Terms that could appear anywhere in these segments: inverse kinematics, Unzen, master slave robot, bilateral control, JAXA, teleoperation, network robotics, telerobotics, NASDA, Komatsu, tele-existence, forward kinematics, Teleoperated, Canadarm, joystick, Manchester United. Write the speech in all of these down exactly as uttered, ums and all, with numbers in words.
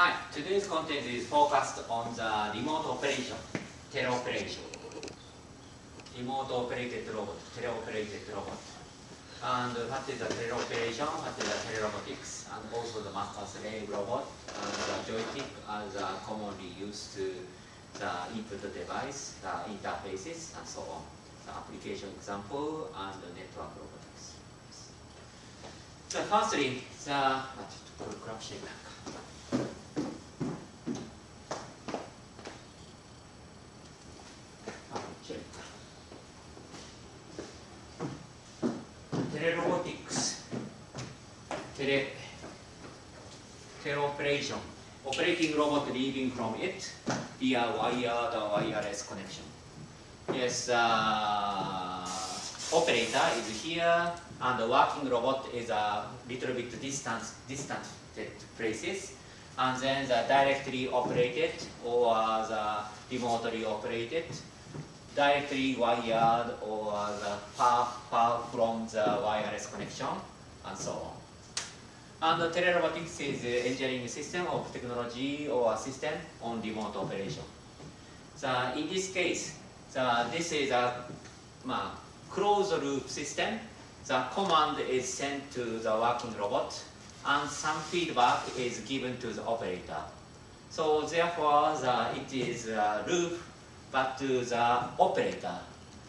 Hi, today's content is focused on the remote operation, teleoperation. Remote operated robot, teleoperated robot. And what is the teleoperation, what is the telerobotics, and also the master slave robot, and the joystick are the commonly used to the input device, the interfaces, and so on. The application example and the network robotics. So firstly, the corruption.Operating robot leaving from it via wired or wireless connection. Yes, uh, operator is here, and the working robot is a little bit distant, distant places, and then the directly operated or the remotely operated, directly wired or the far, far from the wireless connection, and so on.And the telerobotics is the engineering system of technology or system on remote operation. So in this case, so this is a uh, closed loop system. The command is sent to the working robot, and some feedback is given to the operator. So therefore, the, it is a loop, but to the operator.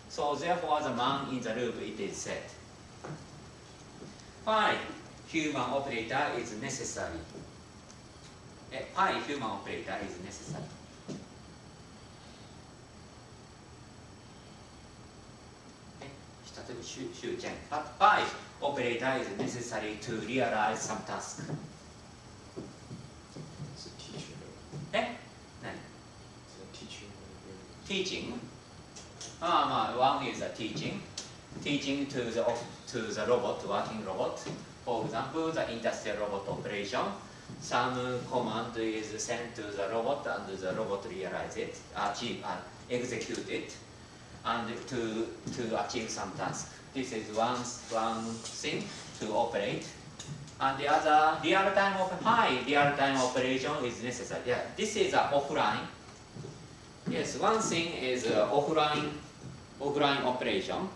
So therefore, the man in the loop it is set. Why?Human operator is necessary. Why human operator is necessary? But why operator is necessary to realize some task? It's a teacher. Eh? No. It's a teacher. Teaching. Ah, one is a teaching. Teaching to the to the robot, working robot.For example, the industrial robot operation, some command is sent to the robot and the robot realizes it, achieve, uh, execute it, and to, to achieve some task. This is one, one thing to operate. And the other, real-time, high real-time operation is necessary. Yeah, this is uh, offline. Yes, one thing is uh, offline, offline operation.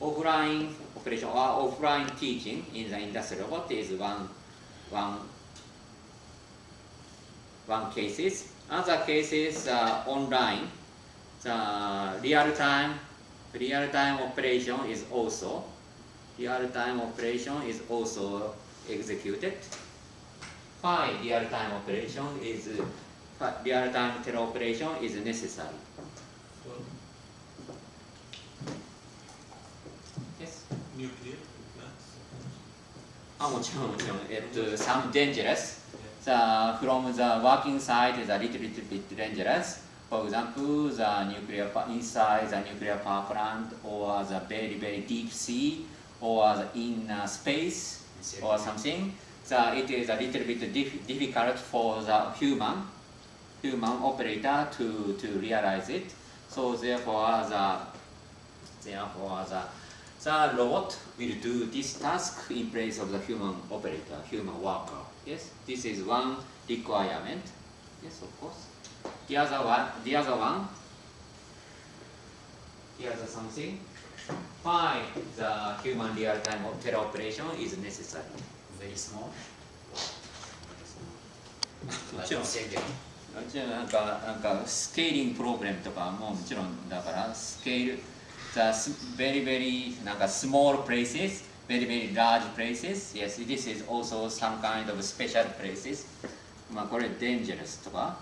Offline operation or offline teaching in the industrial robot is one, one, one cases. Other cases uh, online. The real time, real time operation is also real time operation is also executed. Why real time operation is real time teleoperation is necessary.もちろんもちろん、えっと、some dangerous. The, from the working side is a little, little bit dangerous. For example, the nuclear, inside the nuclear power plant, or the very, very deep sea, or the inner space, or something. So it is a little bit diff difficult for the human, human operator to, to realize it. So therefore, the, therefore, the,The robot will do this task in place of the human operator, human worker. Yes, this is one requirement. Yes, of course. The other one, the other one, the other something. Why the human real-time teleoperation is necessary? Very small. もちろんなんかなんかスケーリングプログラムとかももちろんだからスケール。The very, veryなんか small places, very, very large places. Yes, this is also some kind of special places. まあこれ dangerous とか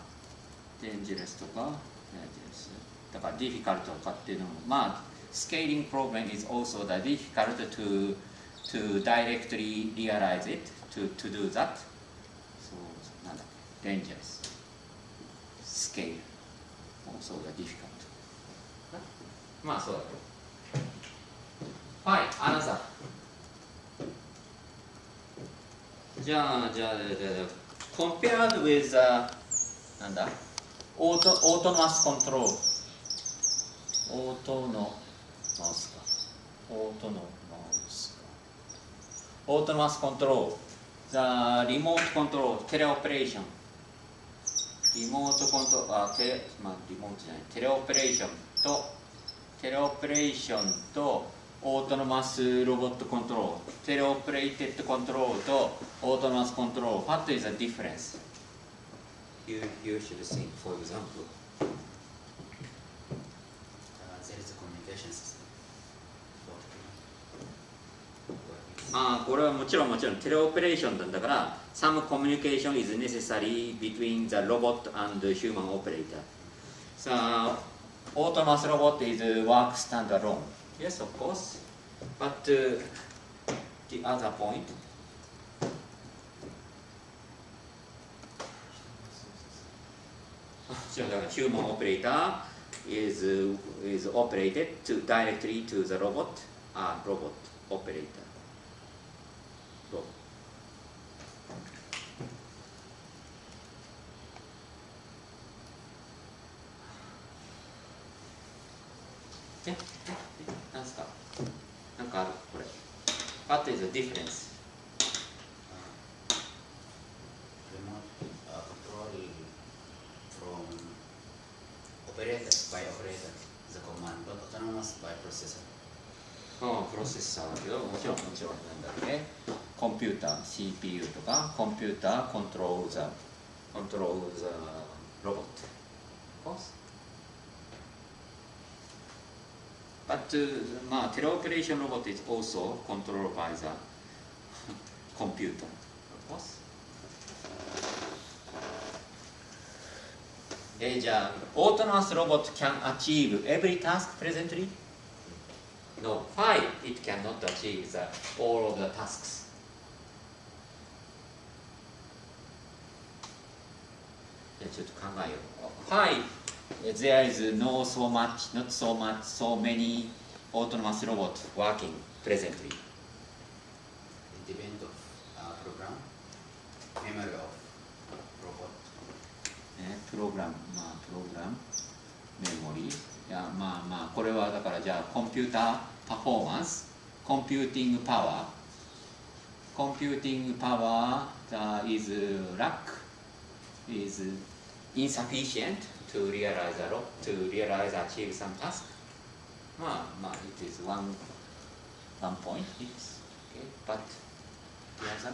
dangerous とか dangerous だから difficult とかっていうのもまあ scaling problem is also the difficult to to directly realize it to to do that. So なんだっけ dangerous scale also the difficult.まあそうだと。はい、アナザー。じゃあ、じゃあ、じゃあ、compared with the なんだ、オート、オートマスコントロール。オートのマウスか。オートのマウスか。オートマスコントロール。The remote control, teleoperation. リモートコントあテレまあリモートじゃないテレオペレーションとテレオペレーションとオートノマスロボットコントロール、テレオペレーテッドコントロールとオートノマスコントロール。What is the difference? You you should think, for example. There is a communication system. ああ、これはもちろんもちろんテレオペレーションなんだから、some communication is necessary between the robot and the human operator. So, autonomous robot is work standalone. Yes, of course. But uh, the other point. So the human operator is is operated to directly to the robot. Ah, robot operator. Robot. Yeah. What is the difference? Remote uh, control from operator by operator, the command, but autonomous by processor. Oh, processor. Computer, シーピーユー とか computer control the control the robot. Of course.But uh, teleoperation robot is also controlled by the computer, of course. Autonomous robot can achieve every task presently? No. Why it cannot achieve the, all of the tasks? Why?There is no so much, not so much, so many autonomous robots working presently. It depends on uh, program, memory of robot. Eh, program, ma, program, memory. Yeah, ma, ma. これはだからじゃあコンピューターパフォーマンス、コンピューティングパワー、コンピューティングパワー is lack, is insufficient.To realize a lot, to realize achieve some task. Ah, ah, it is one, one point. It's okay, but some,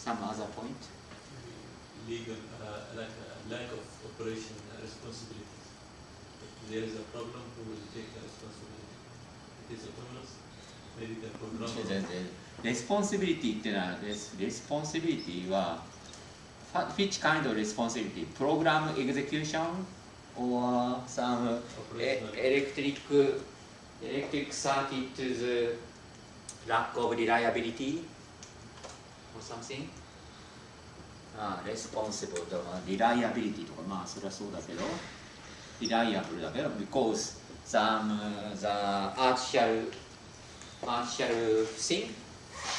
some other point. Legal, uh, like uh, lack of operation responsibility. If there is a problem, who will take the responsibility? It is autonomous. Maybe the program. Responsibility ってのは responsibility は。Which kind of responsibility? Program execution or some electric electric circuit to the lack of reliability or something? Ah, responsible. Reliability とかまあそれはそうだけど、reliable だけど because some the artificial artificial thing,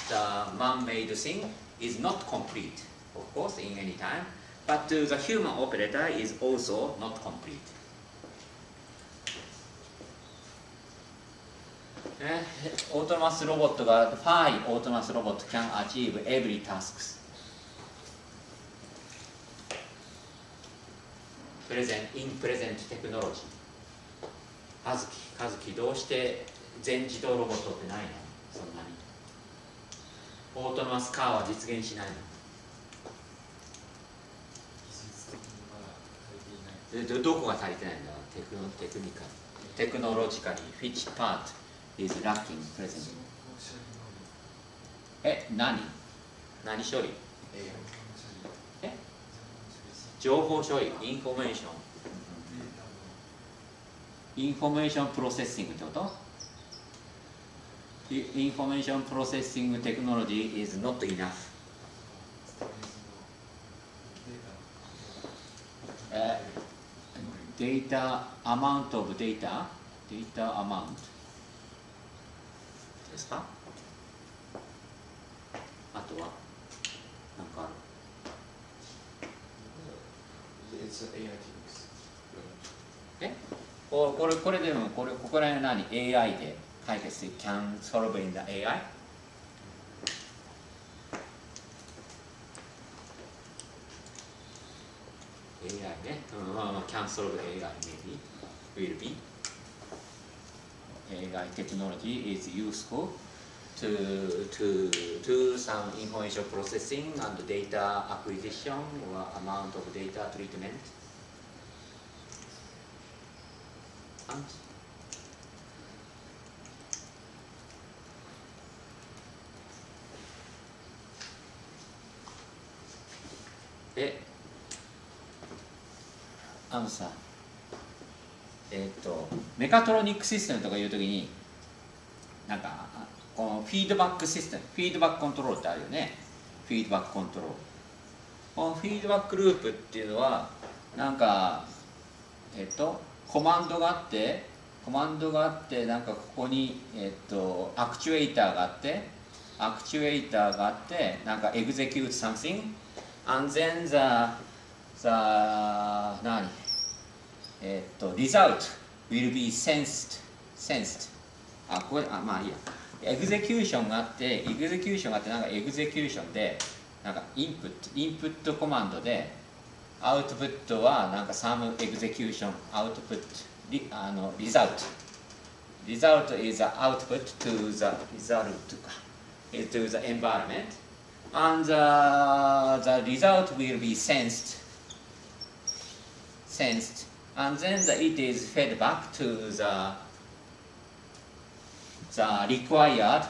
the man-made thing is not complete.Of course, in any time, but uh, the human operator is also not complete. Autonomous robot, five autonomous robot can achieve every tasks present in present technology. カズキ、カズキどうして全自動ロボットってないの？そんなに。オートノマスカーは実現しないの。どこが足りてないんだろう？テクノ、テクニカル、テクノロジカル、which part is lacking presently? え、何？何処理？え？情報処理、インフォメーション、インフォメーションプロセッシングってこと？インフォメーションプロセッシングテクノロジー is not enough.Data amount of data, data amount ですか？あとは何かある？ It's AI things. え？これこれでもこれここら辺何 エーアイ で解決 can solve in the エーアイ。uh, can solve A I maybe will be A I technology is useful to to do some information processing and data acquisition or amount of data treatment. Andで、あのさ、えっとメカトロニックシステムとかいうときに、なんかこのフィードバックシステム、フィードバックコントロールってあるよね。フィードバックコントロール。このフィードバックループっていうのは、なんかえっとコマンドがあって、コマンドがあって、なんかここにえっとアクチュエーターがあって、アクチュエーターがあって、なんかエグゼキュートサムシング。And then the, the 何えっと result will be sensed sensed あこれあまあいいやエグゼキューションがあってエグゼキューションがあってなんかエグゼキューションでなんかインプットインプットコマンドでアウトプットはなんか some execution output リあの result result is the output to the result とか to the environment And the, the result will be sensed, sensed, and then the, it is fed back to the, the required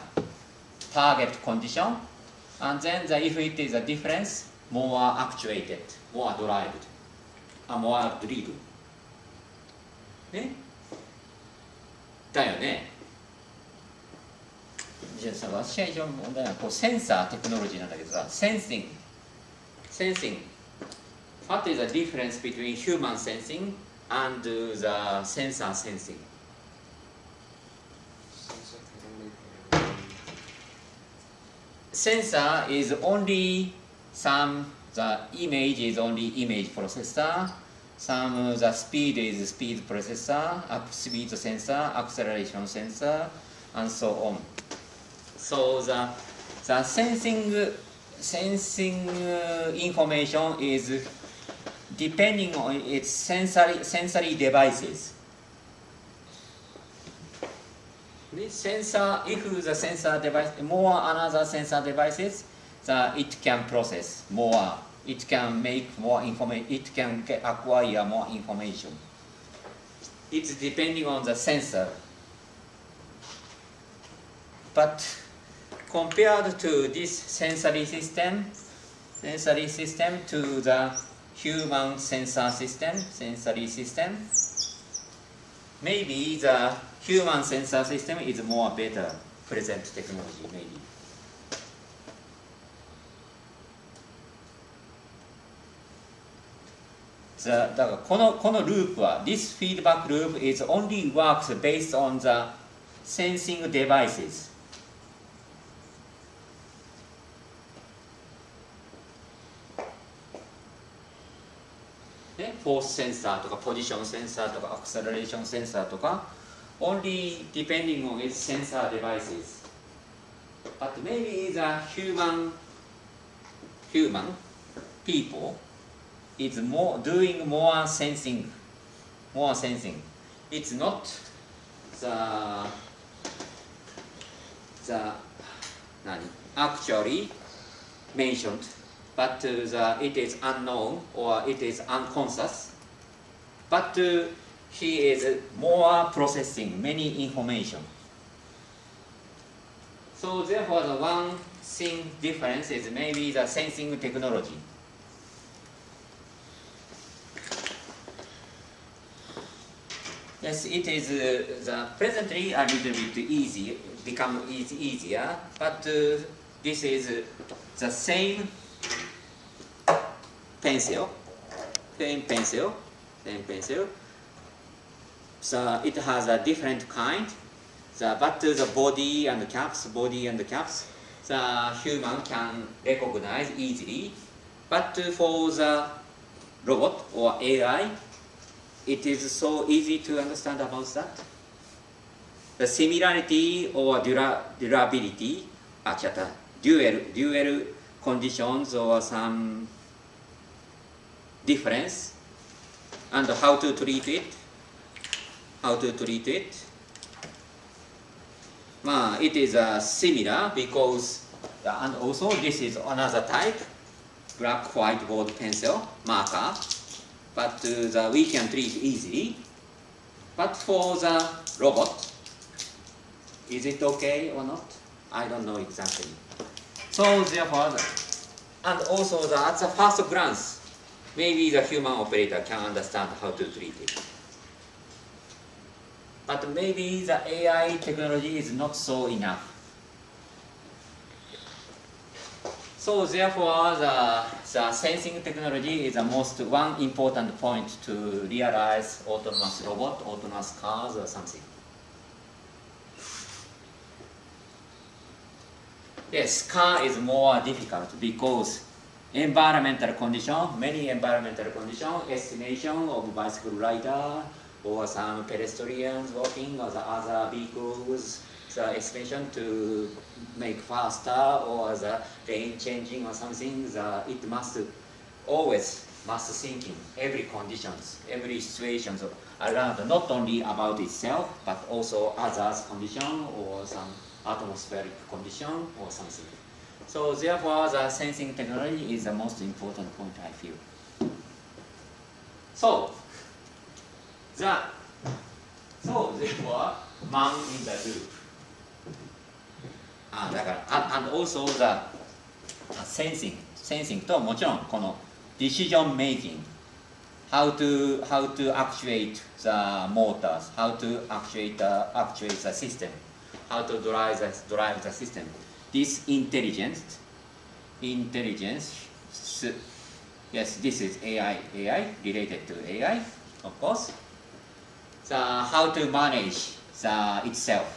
target condition, and then the, if it is a difference, more actuated, more derived, or more driven. ね？だよね。じゃあさ、私が一番問題なのはセンサーテクノロジーなんだけどさ、センシング。センシング。What is the difference between human sensing and the sensor sensing? センサー is only some, the image is only image processor, some, the speed is speed processor, speed sensor, acceleration sensor, and so on.So the, the sensing, sensing information is depending on its sensory, sensory devices. This sensor, if the sensor device, more another sensor devices, the, it can process more. It can make more information. It can acquire more information. It's depending on the sensor. But compared to this sensory system, sensory system to the human sensor system, sensory system, maybe the human sensor system is more better present technology, maybe. The, だからこの、このループは、this feedback loop is only works based on the sensing devices.フォースセンサーとかポジションセンサーとかアクセラレーションセンサーとか only depending on its sensor devices but maybe the human human people is more doing more sensing more sensing it's not the the 何 actually mentioned But the, it is unknown or it is unconscious. But uh, he is more processing many information. So therefore, the one thing difference is maybe the sensing technology. Yes, it is uh, the presently a little bit easy, become easy, easier. But uh, this is the same.Pencil, same pencil, same pencil. So it has a different kind. So, but the body and the caps, body and the caps, the human can recognize easily. But for the robot or A I, it is so easy to understand about that. The similarity or dura durability, etc. Dual, dual conditions or some. Difference and how to treat it, how to treat it. Uh, it is uh, similar because, uh, and also this is another type, black, whiteboard, pencil, marker, but uh, the, we can treat easily. But for the robot, is it okay or not? I don't know exactly. So therefore, and also the, at the first glance, maybe the human operator can understand how to treat it. But maybe the A I technology is not so enough. So therefore, the, the sensing technology is the most one important point to realize autonomous robot, autonomous cars or something. Yes, car is more difficult because environmental condition, many environmental conditions, estimation of bicycle rider, or some pedestrians walking, or the other vehicles, the estimation to make faster, or the lane changing or something, the, it must always must thinking every conditions, every situations around, not only about itself, but also others' condition, or some atmospheric condition, or something. So therefore, the sensing technology is the most important point, I feel. So, The, so therefore, man in the loop. Ah, だから and, and also the uh, sensing, sensing ともちろんこの decision making, how to how to actuate the motors, how to actuate the actuate the system, how to drive the drive the system. This intelligence, intelligence, yes, this is A I, A I related to A I, of course. The, how to manage the itself.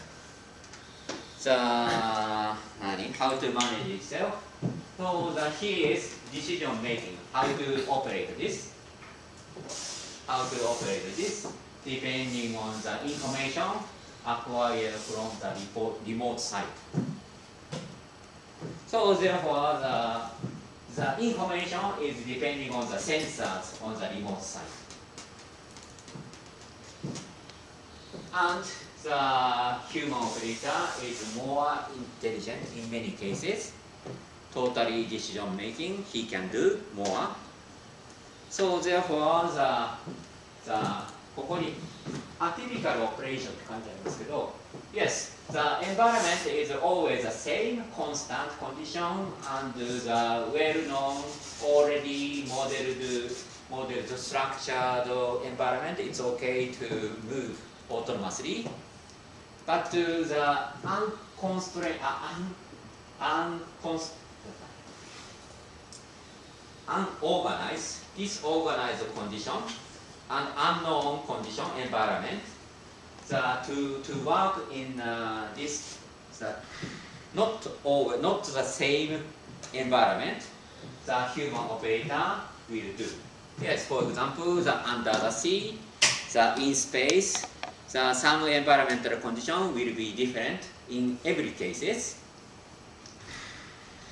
The, how to manage itself. So the, here is decision making. How to operate this. How to operate this. Depending on the information acquired from the remote, remote site. So therefore the, the information is depending on the sensors on the remote site. And the human operator is more intelligent in many cases. Totally decision making, he can do more. So therefore, the, the, ここに atypical operation って感じなんですけど、yes, the environment is always the same constant condition and the well-known already modeled, modeled structured environment. It's okay to move autonomously, but to the unconstrained, uh, un, unconst unorganized, disorganized condition, an unknown condition environment, the, to to work in uh, this the, not all, not the same environment, the human operator will do. Yes, for example, the under the sea, the in space. The, some environmental condition will be different in every cases.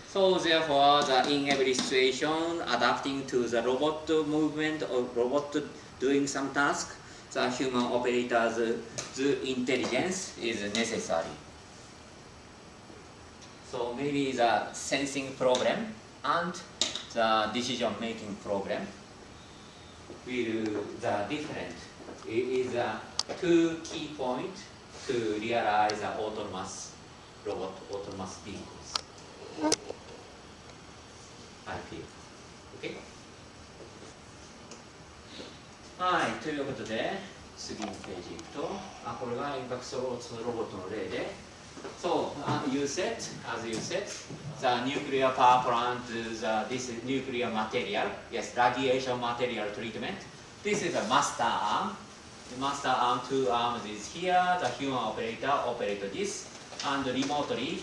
So therefore, the, in every situation, adapting to the robot movement or robot doing some task, the human operator's the intelligence is necessary. So maybe the sensing problem and the decision-making problem will the different. It is a two key points to realize the autonomous robot, autonomous vehicles. I feel. Okay? はい、ということで、次のページ行くと、あ、これがインパクトロボットの例で、So, uh, you said, as you said, the nuclear power plant, the, this nuclear material, yes, radiation material treatment, this is a master arm. The master arm, two arms is here, the human operator operates this, and remotely,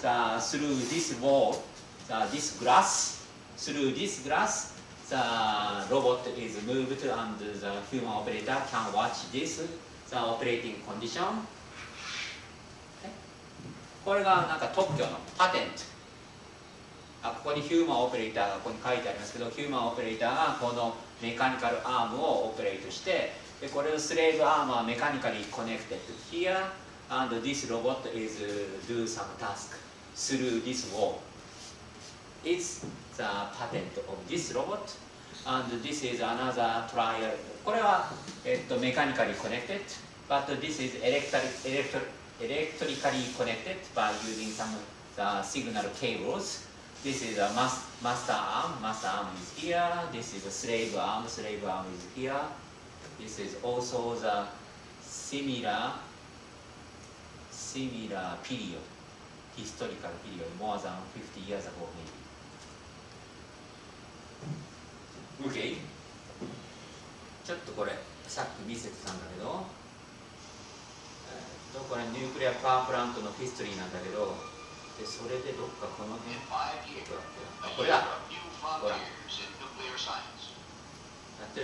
the, through this wall, the, this glass, through this glass, the robot is moved and the human operator can watch this, the operating condition. Okay. これがなんか特許のパテント。あ、ここにヒューマンオペレーターがここに書いてありますけど、ヒューマンオペレーターがこのメカニカルアームをオペレートして、でこれをスレーブアームはメカニカルコネクテッド here and this robot is do some task through this wall. It's the patent of this robot and this is another trial. これはえっとメカニカルコネクテッド but this is electric electrically connected by using some the signal cables. This is a master arm. Master arm is here. This is a slave arm. Slave arm is here. This is also the similar, similar period, historical period, more than fifty years ago maybe. Okay. ちょっとこれさっき見せてたんだけど、えっとこれニュークレアパワープラントのヒストリーなんだけど。でそれでどっかこの辺、これだ、ほら、やってる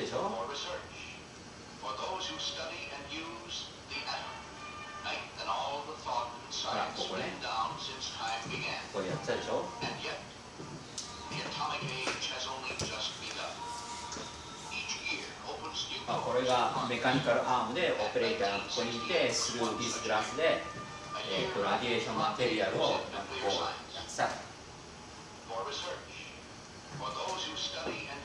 でしょ。ほら、ここね、これやってたでしょ。あ、これがメカニカルアームで、オペレーターがここにいて、スルーディスグラスで。えー、ラディエーションマテリアルをこうやってた。まあ、そうやつです。もうあと忘れちゃったよ。は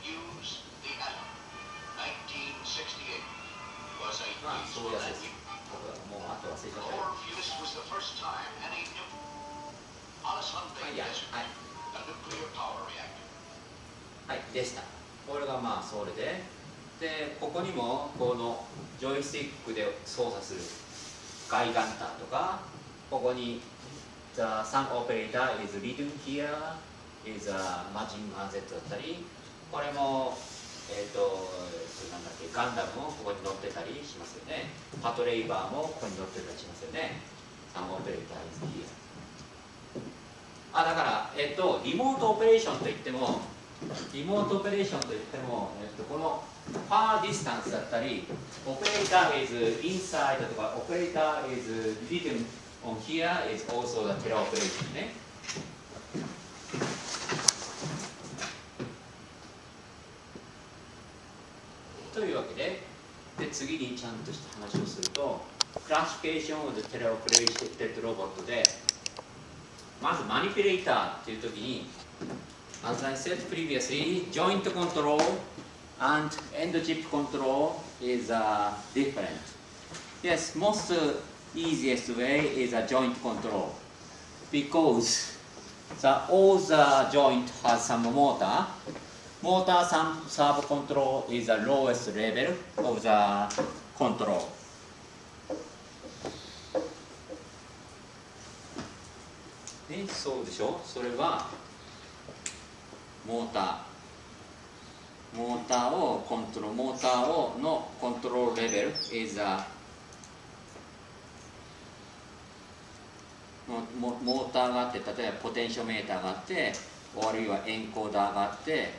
い、はい、はい、でした。これがまあそれで、でここにもこのジョイスティックで操作するガイガンターとか、ここに The Sun Operator is written here is a Majin Gun Z だったり、これも、えー、となんだっけガンダムもここに乗ってたりしますよね。パトレイバーもここに乗ってたりしますよね。Sun Operator is here。 あ、だから、えー、とリモートオペレーションといってもリモートオペレーションといっても、えー、とこのファーディスタンスだったり、オペレーター is inside とか、オペレーター is written on here is also the teleoperation ね。というわけで、で次にちゃんとした話をすると、クラシフィケーション of the teleoperated robot で、まずマニピュレーターっていうときに、as I said previously, joint control and end-chip control is uh, different. Yes, most uh, easiest way is a joint control because the, all the joint has some motor. Motor some servo control is the lowest level of the control. Okay, so, でしょ? それはモーター。モーターをコントロール、モーターをのコントロールレベル is a モ, モーターがあって、例えばポテンショメーターがあって、あるいはエンコーダーがあって、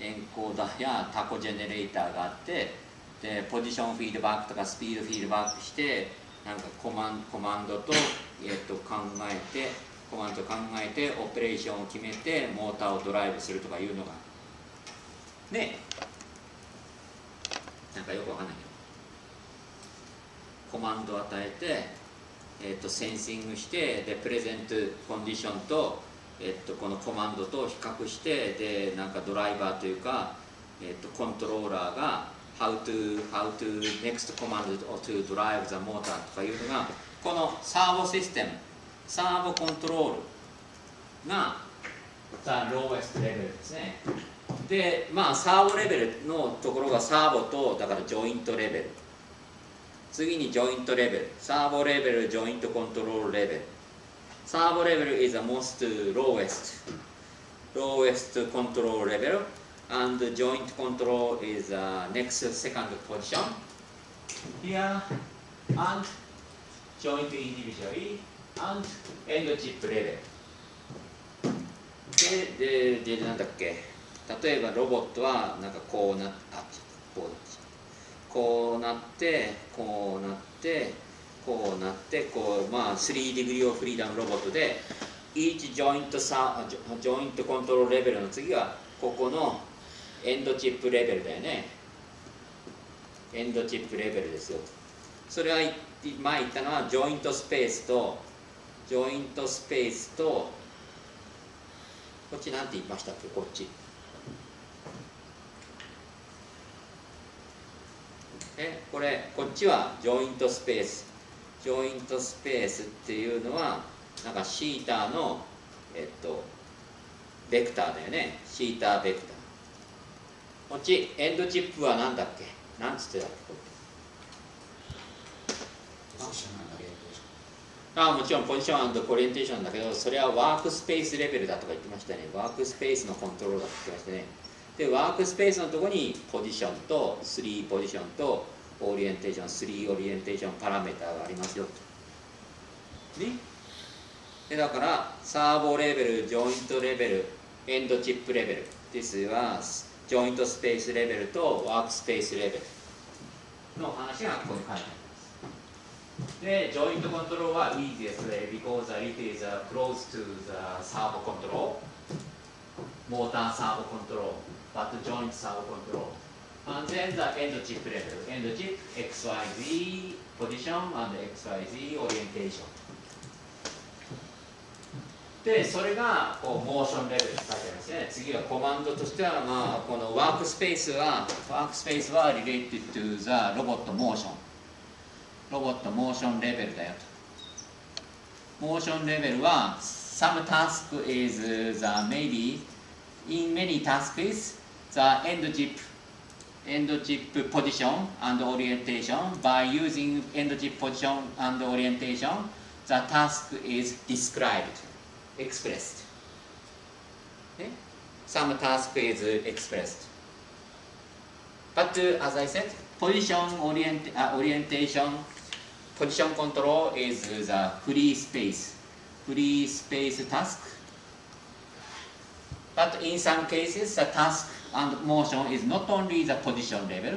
エンコーダーやタコジェネレーターがあって、でポジションフィードバックとかスピードフィードバックして、なんかコマンコマンドと、えっと、考えてコマンド考えてオペレーションを決めてモーターをドライブするとかいうのが。ね、なんかよくわかんないけど、コマンドを与えて、えー、とセンシングして、でプレゼントコンディション と,、えー、とこのコマンドと比較して、でなんかドライバーというか、えー、とコントローラーが how to, how to next command to drive the motor とかいうのが、このサーボシステム、サーボコントロールが the lowest level ですね。でまあ、サーボレベルのところがサーボと、だからジョイントレベル、次にジョイントレベル、サーボレベル、ジョイントコントロールレベル。サーボレベル is the most lowest lowest control level and joint control is the next second position here and joint individually and end chip level で、で、で、なんだっけ、例えばロボットはなんかこうなっ、あ、こうなっちゃう、こうなってこうなってこうなってこう、まあスリーディグリーオフリーダムロボットで、each joint, ジョイントコントロールレベルの次はここの、エンドチップレベルだよね。エンドチップレベルですよ。それは前言ったのはジョイントスペースとジョイントスペースとこっちなんて言いましたっけ、こっち。え、これ、こっちはジョイントスペース。ジョイントスペースっていうのは、なんかシーターの、えっと、ベクターだよね。シーターベクター。こっち、エンドチップは何だっけ、なんつってたっけ、これ。ああ、もちろんポジション&オリエンテーションだけど、それはワークスペースレベルだとか言ってましたね。ワークスペースのコントロールだと言ってましたね。で、ワークスペースのところにポジションとスリーポジションとオリエンテーション、スリーオリエンテーションパラメーターがありますよと。ね。で、だから、サーボレベル、ジョイントレベル、エンドチップレベル。This was ジョイントスペースレベルとワークスペースレベルの話がここに書いてあります。で、ジョイントコントロールは easiest way because it is close to the servo control, motor servo control, but joint servo control.And then the end chip level. End chip エックスワイゼット position and エックスワイゼット orientation. で、それがこうモーションレベルに書いてありますね。次はコマンドとしては、まあ、このワークスペースは、ワークスペースは related to the robot motion。ロボットモーションレベルだよと。モーションレベルは、some task is the maybe, in many tasks, the end chip.End chip position and orientation. By using end chip position and orientation, the task is described, expressed. Some task is expressed. But as I said, position orient, uh, orientation, position control is the free space, free space task. But in some cases, the task.And motion is not only the position level,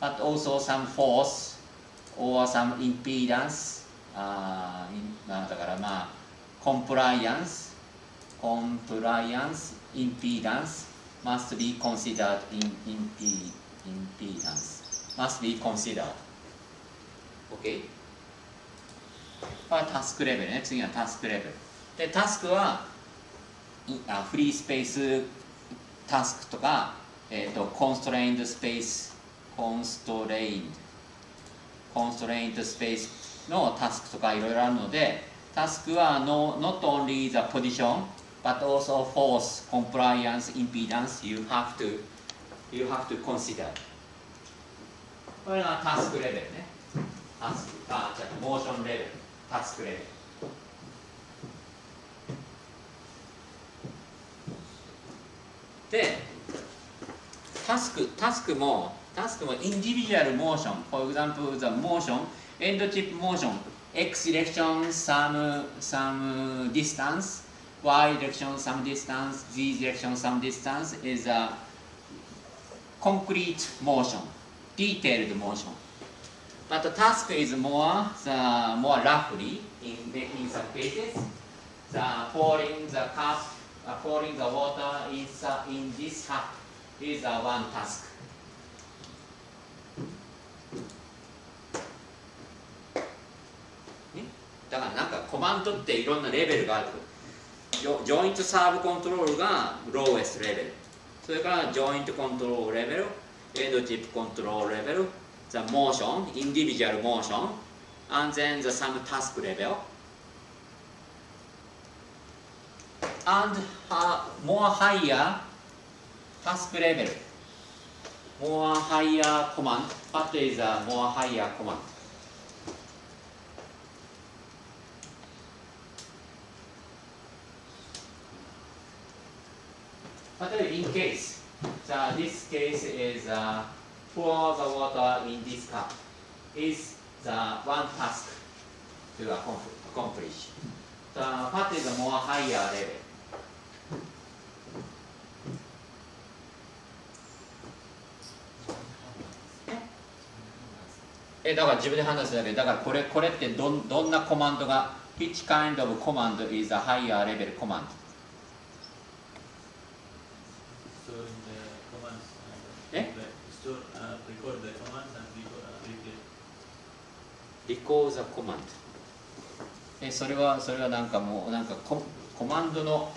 but also some force or some impedance, uh, in, uh, だからまあ compliance, compliance, impedance must be considered in impe, impedance, must be considered. OK? タスクレベルね、次はタスクレベル。で、タスクはフリースペースタスクとか、えーと、コンストレインドスペース、コンストレインド、コンストレインドスペースのタスクとかいろいろあるので、タスクは no, not only the position, but also force, compliance, impedance, you have to, you have to consider. これがタスクレベルね。タスク、あ、じゃあ、モーションレベル、タスクレベル。で、タスク、タスクも、タスクもインディビジュアルモーション、for example, the motion, end chip motion, x direction, some, some distance, y direction, some distance, z direction, some distance is a concrete motion, detailed motion. But the task is more, the more roughly, in, in some cases, the pouring the cup,Uh, pouring the water in, uh, in this cup is uh, one task. Hmm? だからなんかコマンドっていろんなレベルがある。ジョ、ジョイントサーブコントロールがローエスレベル。それからジョイントコントロールレベル、エンドチップコントロールレベル、the motion, individual motion, and then the some task level.And、uh, more higher task level, more higher command, what is a more higher command? 例えば in case, the, this case is、uh, pour the water in this cup is the one task to accomplish. The, what is a more higher level?え、だから自分で判断するだけで、だからこれ、これってどん、どんなコマンドが Which kind of command is a higher level command? record the commands and record the command. え、それはそれはなんかもうなんかココマンドの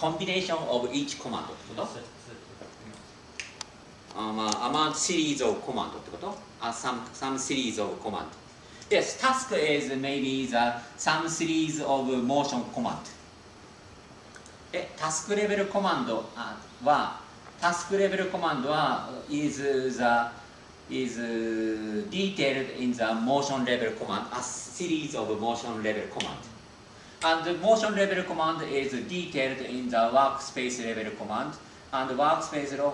コンビネーション of each コマンドってこと？あ、まあ、まあシリーズ of コマンドってこと？あ、some some series of command. Yes, task is maybe the some series of motion command. え、タスクレベルコマンドはタスクレベルコマンドは is the is detailed in the motion level command, a series of motion level command. And the motion level command is detailed in the workspace level command. And the workspace level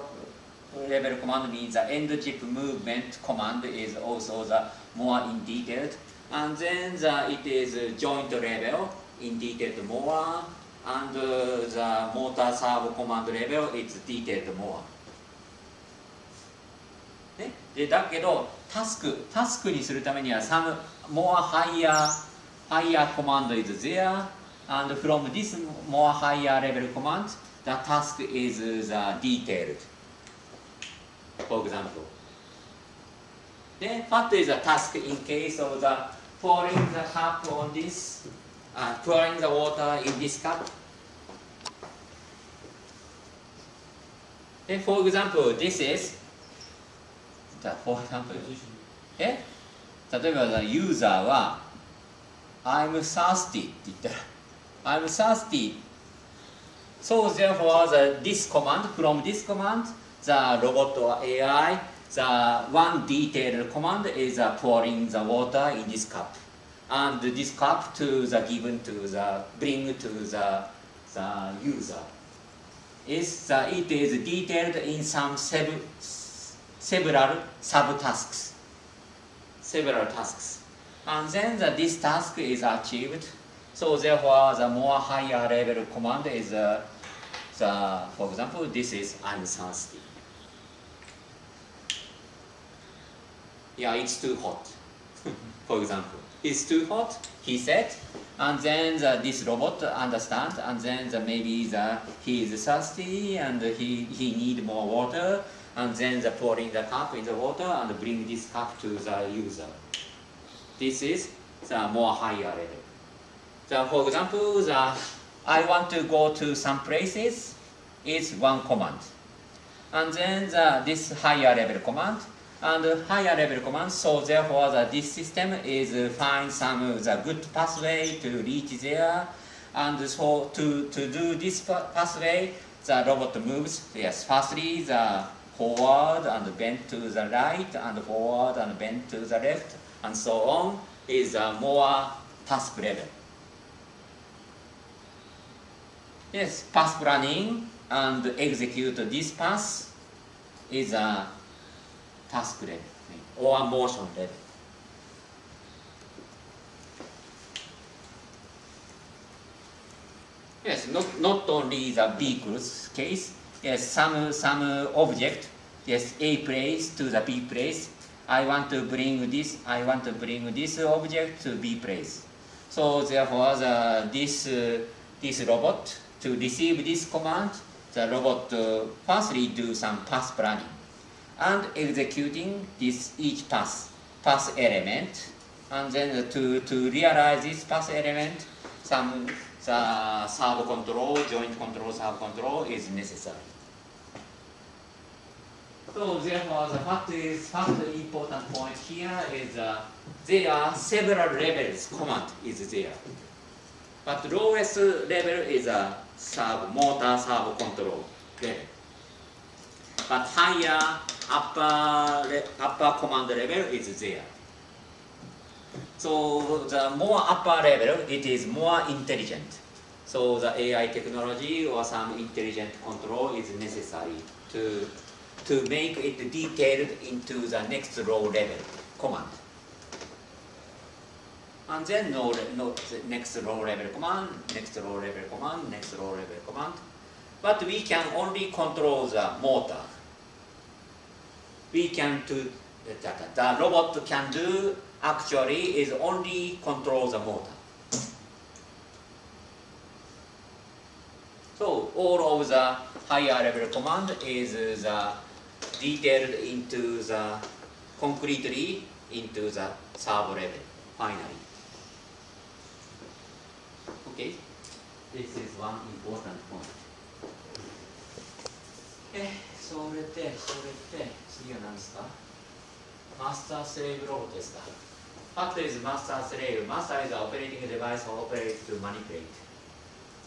command means the end chip movement command is also the more in detailed. And then the, it is joint level in detailed more. And the motor servo command level is detailed more. でだけどタスクタスクにするためには some more higher higher command is there and from this more higher level command the task is the detailed for example で what is the task in case of the pouring the cup on this、uh, pouring the water in this cup for example this isじゃあ、for example、え例えば、ユーザーは、I'm thirsty って言ったら、I'm thirsty. So, therefore, the, this command, from this command, the robot or エーアイ, the one detailed command is the pouring the water in this cup. And this cup to the given to the, bring to the, the user. It's the, it is detailed in some seven, several subtasks, several tasks, and then the, this task is achieved. So therefore, the more higher level command is uh, the, for example, this is I'm thirsty. Yeah, it's too hot. For example, it's too hot. He said, and then the, this robot understands, and then the, maybe the he is thirsty and he he need more water. And then the pouring the cup in the water and bring this cup to the user. This is the more higher level. So for example, the I want to go to some places is one command. And then the, this higher level command and higher level command. So therefore, the, this system is find some the good pathway to reach there. And so to, to do this pathway, the robot moves. Yes, firstly, the forward and bend to the right and forward and bend to the left and so on is a more task level. Yes, path planning and execute this path is a task level or motion level. Yes, not, not only the vehicles case. Yes, some some object. Yes, A place to the B place. I want to bring this. I want to bring this object to B place. So therefore, the, this uh, this robot to receive this command, the robot uh, firstly do some path planning and executing this each path path element, and then to to realize this path element, some the servo control, joint control, servo control is necessary. So therefore, the fact is, first important point here is uh, there are several levels. Command is there, but lowest level is a uh, servo motor servo control level. But higher upper upper command level is there. So the more upper level, it is more intelligent. So the A I technology or some intelligent control is necessary to to make it detailed into the next low level command. And then no, no next low level command, next low level command, next low level command. But we can only control the motor. We can do the, the robot can do. Actually, is only control the motor. So all of the higher level command is the detailed into the concretely into the server level finally. Okay, this is one important point. Okay, それでそれで次は何ですか？マスタースレーブロボットですか？What is master slave? Master is an operating device or operates to manipulate.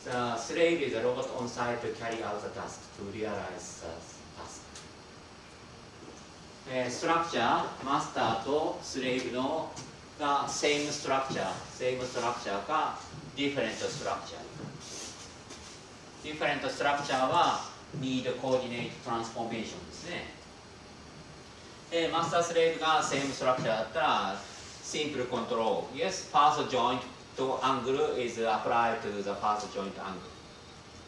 The slave is a robot on site to carry out the task, to realize the task. ストラクチャー、マスターとスレイブのが same structure、same structure か different structure。different structure は need coordinate transformation ですね。マスタースレイブが same structure だったら simple control。Yes, first joint angle is applied to the first joint angle.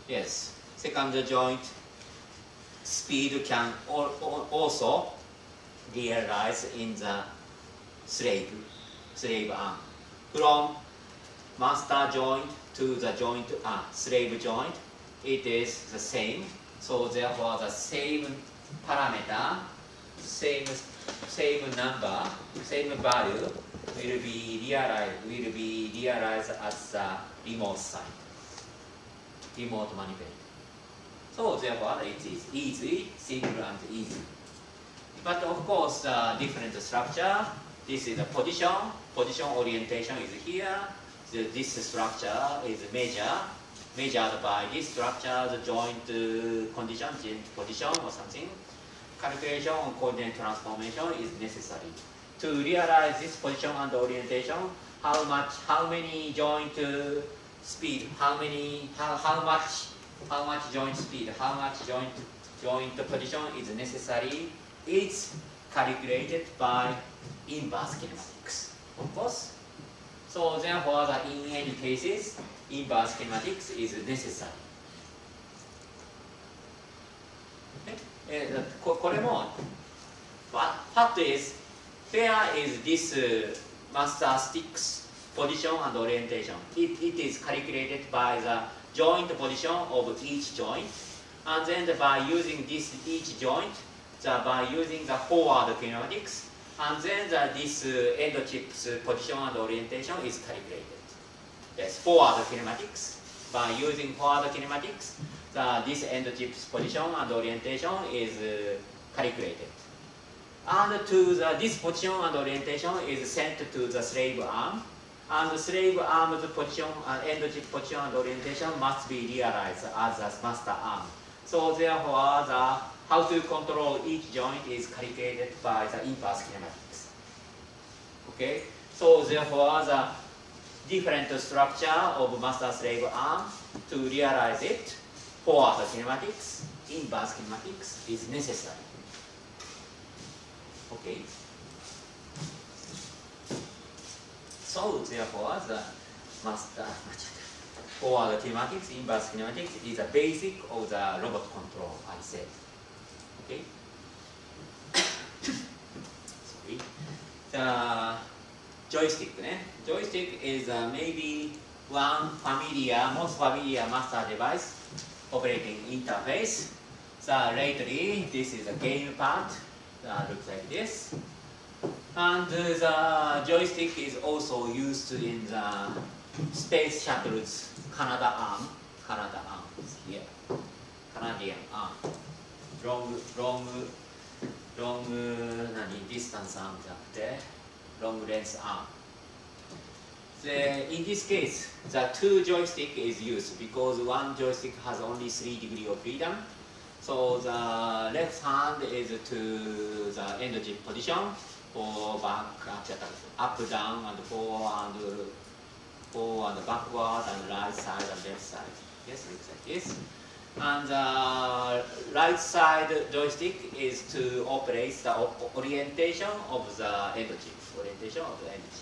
Yes, second joint speed can also realize in the slave slave arm from master joint to the joint uh, slave joint. It is the same, so therefore the same parameter, same same number, same value will be realized will be realized as the remote site, remote manipulation. So therefore it is easy, simple and easy. But of course, uh, different structure. This is the position. Position orientation is here. The, this structure is measured, measured by this structure, the joint condition, joint position or something. Calculation or coordinate transformation is necessary to realize this position and orientation. How much? How many joint speed? How many? How, how much? How much joint speed? How much joint joint position is necessary? It's calculated by inverse kinematics, of course. So therefore, the, in any cases, inverse kinematics is necessary. Okay. Uh,これも what, what is where is this uh, master sticks position and orientation? It, it is calculated by the joint position of each joint, and then by using this each joint. The, by using the forward kinematics, and then the, this uh, end chip's position and orientation is calculated. Yes, forward kinematics. By using forward kinematics, the, this end chip's position and orientation is uh, calculated. And to the, this position and orientation is sent to the slave arm, and the slave arm's position and end chip position and orientation must be realized as a master arm. So therefore, the how to control each joint is calculated by the inverse kinematics. Okay, so therefore the different structure of master slave arm to realize it, forward kinematics, inverse kinematics is necessary. Okay, so therefore the master forward kinematics, inverse kinematics is the basic of the robot control, I said. Okay. Sorry. The joystick, né? Joystick is uh, maybe one familiar, most familiar master device operating interface. So lately, this is a game part. Uh, looks like this. And uh, the joystick is also used in the space shuttle's Canadarm. Canadarm is here. Canadian arm. Long, long, long, nani, distance arm じゃなくて long length arm. The, in this case, the two joystick is used because one joystick has only three degree of freedom. So the left hand is to the end chip position for back, up, down, and forward, forward, backward, and right side and left side. Yes, looks like this. And the right side joystick is to operate the orientation of the end chip, orientation of the end chip.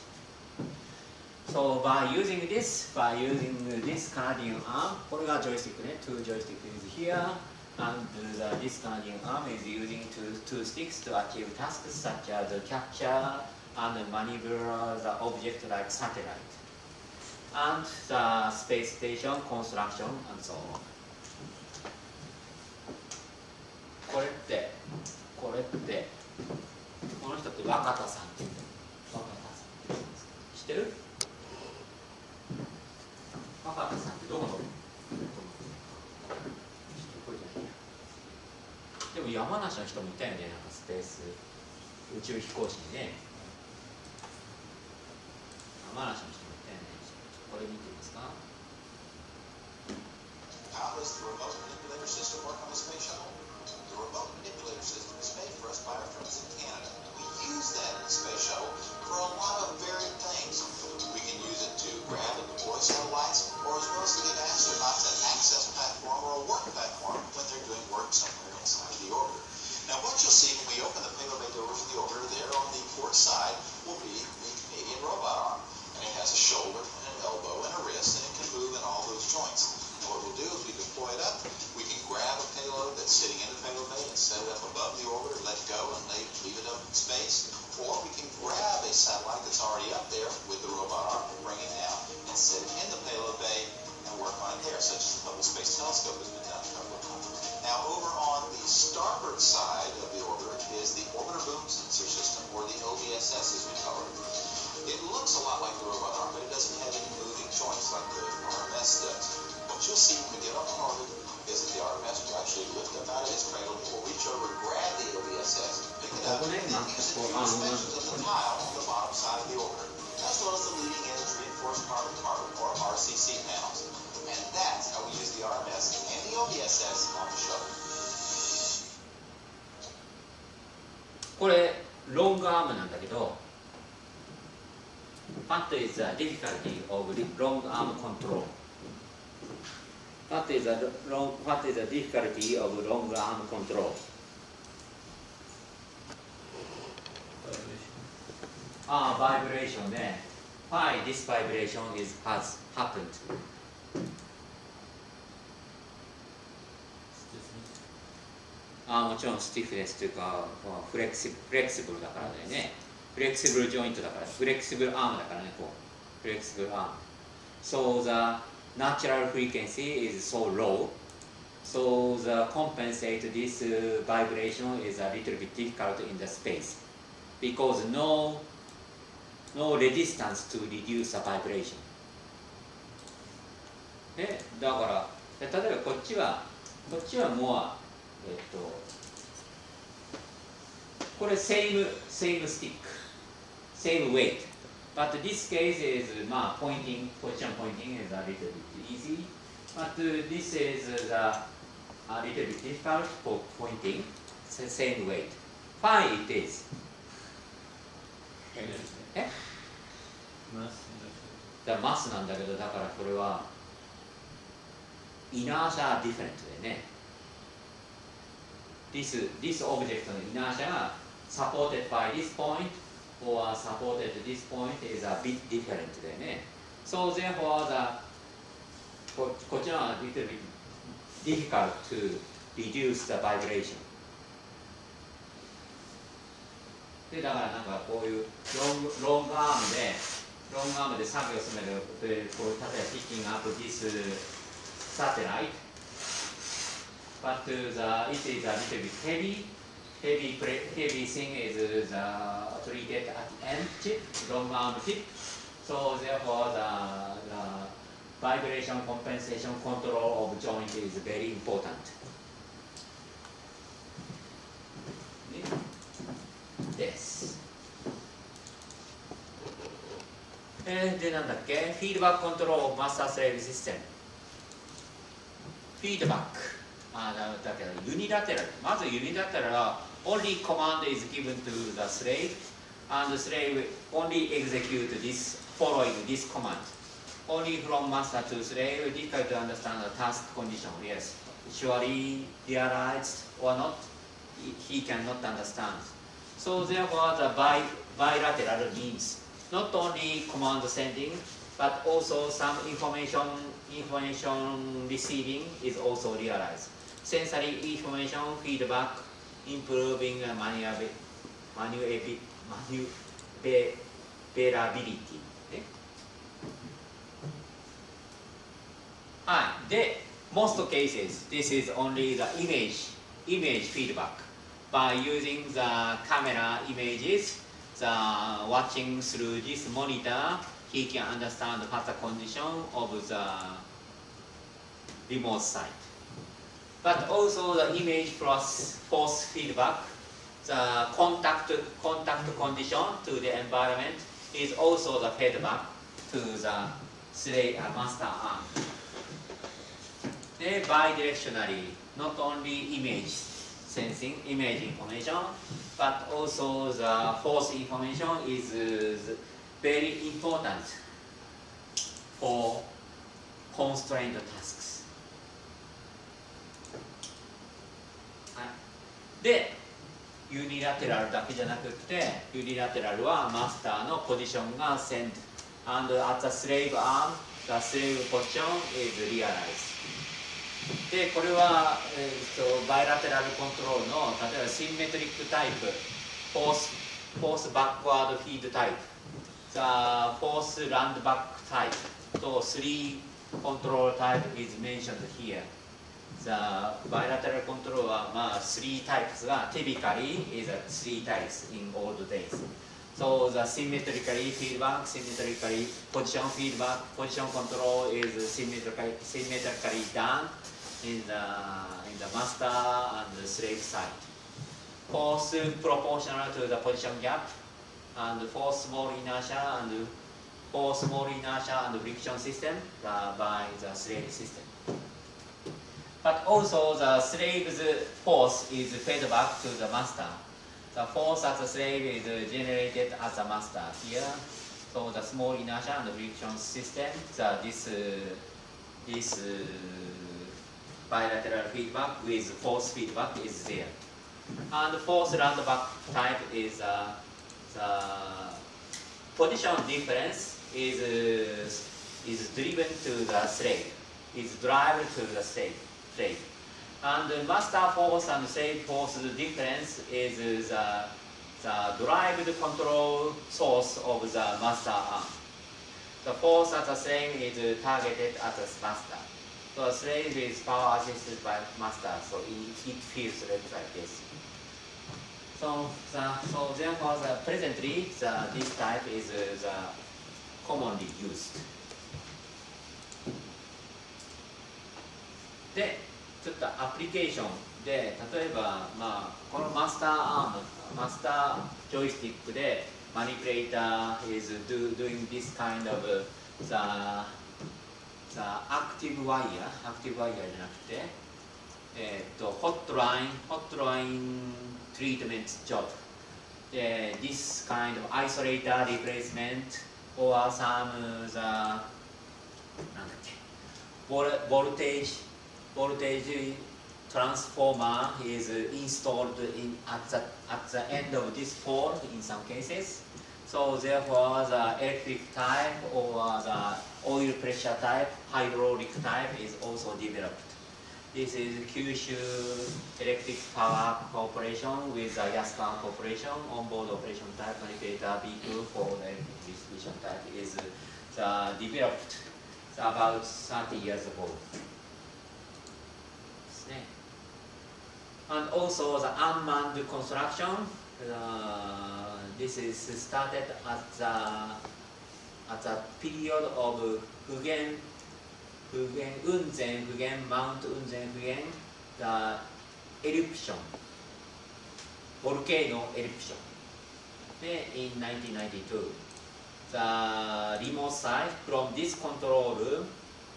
So by using this, by using this Canadian arm, これが joystick ね、two joystick is here, and the, this Canadian arm is using two, two sticks to achieve tasks such as capture and maneuver the object like satellite, and the space station construction and so on. これって山梨の人もいたよね、なんかスペース宇宙飛行士にね、山梨の人もいたよね。これ見てみますか。これロングアームなんだけど、That is the difficulty of long arm control. That is the long, what is the difficulty of long arm control? Ah, vibration. Then why this vibration is has happened? Ah, もちろん stiffness というか flexible flexible だからだよね。フレキシブルジョイントだから、フレキシブルアームだからね、こう。フレキシブルアーム。So the natural frequency is so low, so the compensate this vibration is a little bit difficult in the space because no, no resistance to reduce the vibration. で、だから、例えばこっちは、こっちはもう、えっと、これ、same, same stick。Same weight, but this case is ma pointing position pointing is a little bit easy, but this is the a little bit difficult for pointing same weight. Why it is? Eh? The mass なんだけど、だからこれは inertia different でね。This this object の inertia が supported by this point.or supported this point is a bit different だよね。So therefore the こ, こっちのは little bit difficult to reduce the vibration。でだからなんかこういうロングアームでロングアームで作業するんだけど、例えば picking up this satellite, but the it is a little bit heavy.Heavy, heavy thing is the treated at end tip, long arm tip. So therefore, the, the vibration compensation control of joint is very important. Yes. And then what was it? Feedback control of master slave system. Feedback. Ah, that is unilateral. First, unilateral.Only command is given to the slave, and the slave only execute this following this command. Only from master to slave, difficult to understand the task condition. Yes, surely realized or not, he cannot understand. So therefore, the bilateral means not only command sending, but also some information information receiving is also realized. Sensory information feedback.Improving maneuverability はい、で、most cases this is only the image image feedback by using the camera images the watching through this monitor he can understand the past condition of the remote site but also the image plus force feedback, the contact, contact condition to the environment is also the feedback to the slave and master arm. They bidirectionally, not only image sensing, image information, but also the force information is, is very important for constrained tasks. で、ユニラテラルだけじゃなくて、ユニラテラルはマスターのポジションがセント、and at the slave arm, the slave position is realized. でこれは、えー、とバイラテラルコントロールの例えばシンメトリックタイプ、フォース、フォースバックワードフィードタイプ、ザフォースランドバックタイプとスリーコントロールタイプ is mentioned here. The bilateral control は、まあ、スリー types が typically is three types in old days. So the symmetrically feedback, symmetrically position feedback, position control is symmetrically, symmetrically done in the, in the master and the slave side. Force proportional to the position gap, and force more inertia and force more inertia and friction system by the slave system. But also the slave's force is fed back to the master. The force at the slave is generated as a master here. So the small inertia and friction system, the, this, uh, this uh, bilateral feedback with force feedback is there. And force roundback type is uh, the position difference is, uh, is driven to the slave, is driven to the slave. And the master force and slave force difference is the, the derived control source of the master arm. The force at the slave is targeted at the master. So the slave is power assisted by master, so it, it feels like this. So, the, so therefore, the presently, the, this type is the commonly used. で、ちょっとアプリケーションで、例えば、まあ、このマスターアーム、マスタージョイスティックで、マニピュレーター is do, doing this kind of the, the active wire、active wire じゃなくて、えっと、hotline、hotline treatment job。で、this kind of isolator replacement or some the なんだっけ、ボル、ボルテージ。Voltage transformer is installed in at the at the end of this pole in some cases. So therefore, the electric type or the oil pressure type, hydraulic type is also developed. This is Kyushu Electric Power Corporation with the JAXA Corporation onboard operation type manipulator B two for the distribution type is the developed about thirty years ago. And also the unmanned construction. Uh, this is started at the at the period of Fugen, Fugen Unzen, Fugen Mount Unzen Fugen, the eruption, volcano eruption. In nineteen ninety-two, the remote site from this control room.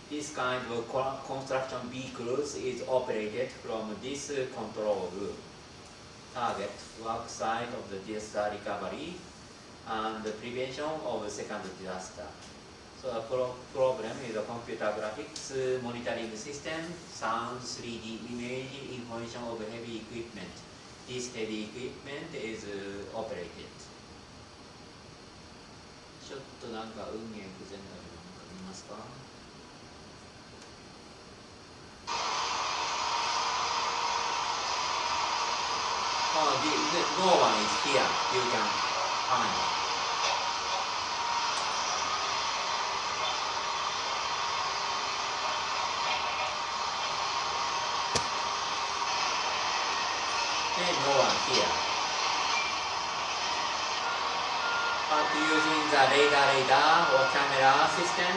This kind of construction vehicles is operated from this control room. Target work site of the disaster recovery and the prevention of the second disaster. So the pro problem is a computer graphics, monitoring system, sound, three D image, information of heavy equipment. This heavy equipment is uh, operated. ちょっとなんか運営不全なのか見ますか？Oh, the, the, no one is here. You can find. There's no one here. But using the radar, radar or camera system,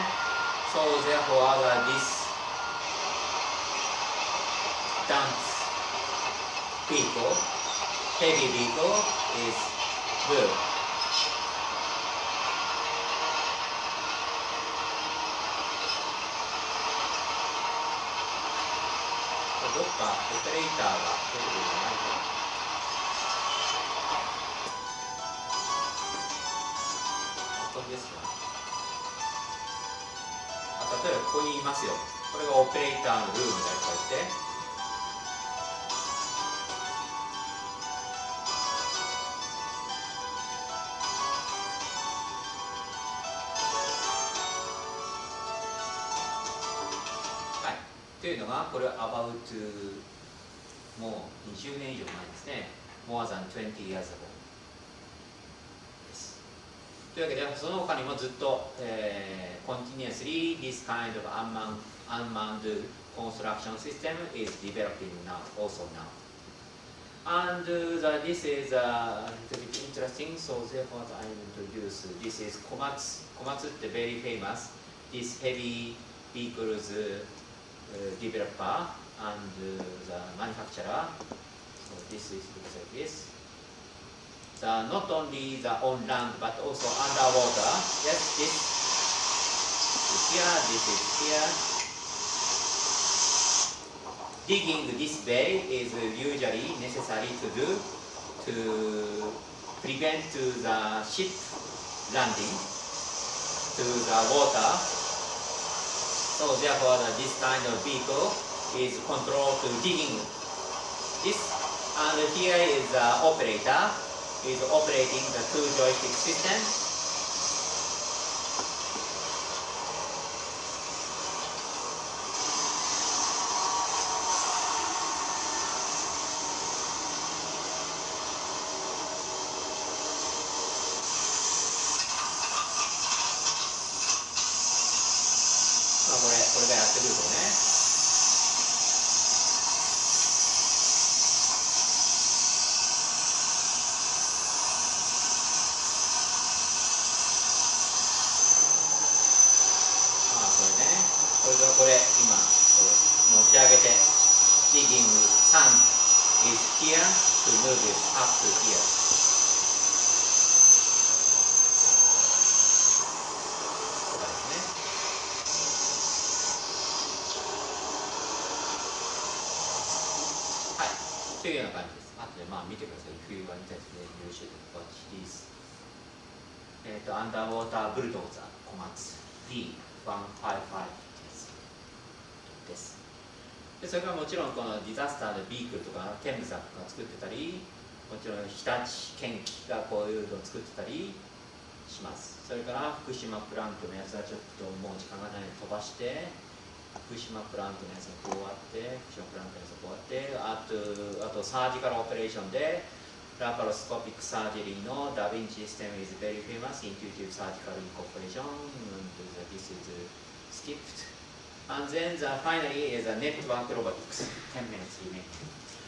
so therefore this. tons vehicle, heavy vehicle is good. So, どっかオペレーターが出てくるじゃないか。 ですよ。あ、例えばここにいますよ。これがオペレーターのルームだよ。こうやってはいというのがこれは about もうにじゅうねん以上前ですね。more than twenty years ago。 というわけで、その他にもずっと、えー、continuously this kind of unmanned, unmanned construction system is developing now, also now. And uh, this is a little bit interesting, so therefore I introduce this is Komatsu. Komatsu is very famous, this heavy vehicles uh, developer and uh, the manufacturer. So this is looks like this. The, not only the on land but also underwater. Yes, this is here, this is here. Digging this way is usually necessary to do to prevent the ship landing to the water. So therefore this kind of vehicle is controlled to digging this, and here is the operator. Is operating the two joystick system. Ah, これ、これがやってくるとね。 これ今持ち上げて digging sand is here to move it up to here. ここですね。はい、というような感じです。あとでまあ見てください。If you want to watch this, えっとアンダーウォーターブルドーザー小松 D いちごーごー。 です。でそれからもちろんこのディザスターのビークルとかテムザが作ってたり、もちろん日立建機がこういうのを作ってたりします。それから福島プラントのやつはちょっともう時間がないので飛ばして、福島プラントのやつがこうあって、福島プラントのやつがこうあって、あとあとサージカルオペレーションでラパロスコピックサージェリーのダヴィンチシステム is very famous intuitive surgical incorporation and this is skipped. And then the finally is a network robotics. ten minutes remaining.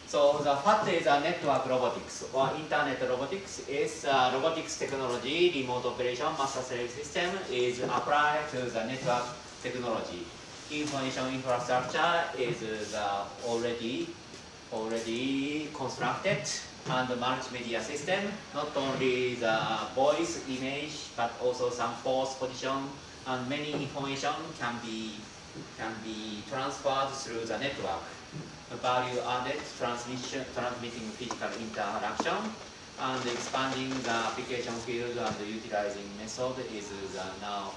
So the what is a network robotics or internet robotics is uh, robotics technology, remote operation, master slave system is applied to the network technology. Information infrastructure is uh, the already already constructed and multimedia system, not only the voice, image, but also some force position and many information can be can be transferred through the network. Value added transmission, transmitting physical interaction and expanding the application field and utilizing method is the now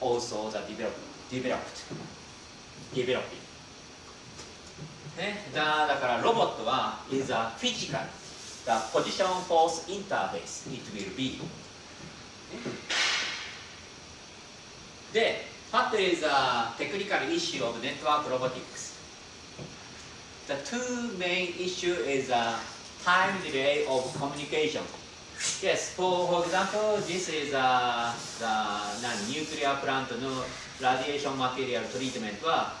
also the develop, developed. Developing. ね、だ, だからロボットは is a physical, the position force interface it will be. で What is a technical issue of network robotics? The two main issue is a time delay of communication. Yes, for, for example, this is a, the nuclear plant no radiation material treatment.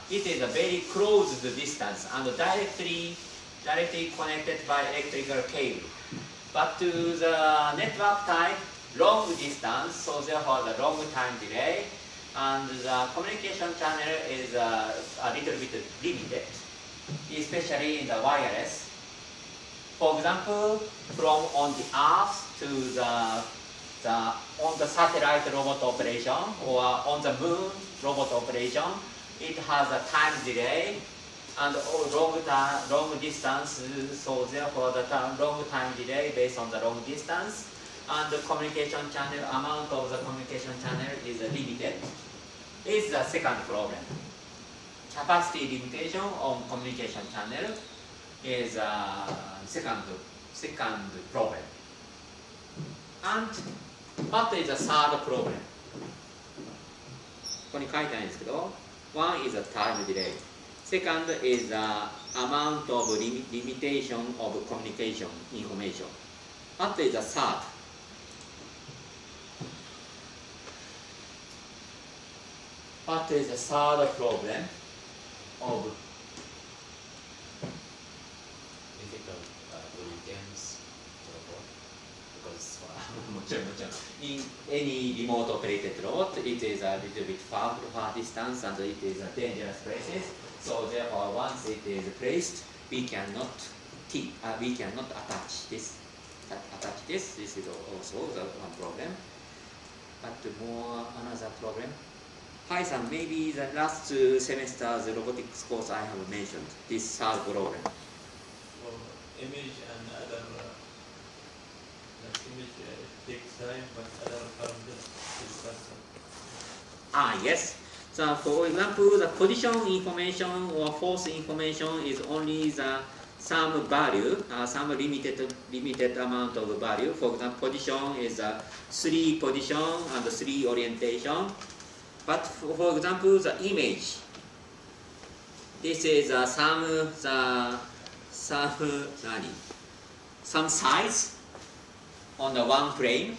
It is a very close distance and directly, directly connected by electrical cable. But to the network type, long distance, so therefore the long time delay. And the communication channel is uh, a little bit limited. especially in the wireless. For example, from on the Earth to the, the on the satellite robot operation or on the moon robot operation, it has a time delay and long long distance. So therefore, the long time delay based on the long distance and the communication channel amount of the communication channel is limited. Is the second problem. Capacity limitation on communication channel is a second second problem. And what is the third problem? ここに書いてないんですけど、one is a time delay. Second is the amount of limitation of communication information. What is the third? What is the third problem of in any remote operated robot, it is a little bit far, far distance and it is a dangerous places. So therefore, once it is placed, we cannot keep, uh, we cannot attach this. Attach this. This is also the one problem. But more another problem. Python, maybe the last two semesters robotics course I have mentioned this third problem. Image and other. Image takes time, but other functions is faster. Ah, yes. So, for example, the position information or force information is only the some value, uh, some limited limited amount of value. For example, position is a three position and three orientation. But for, for example, the image. This is uh, some the some some size on the one frame.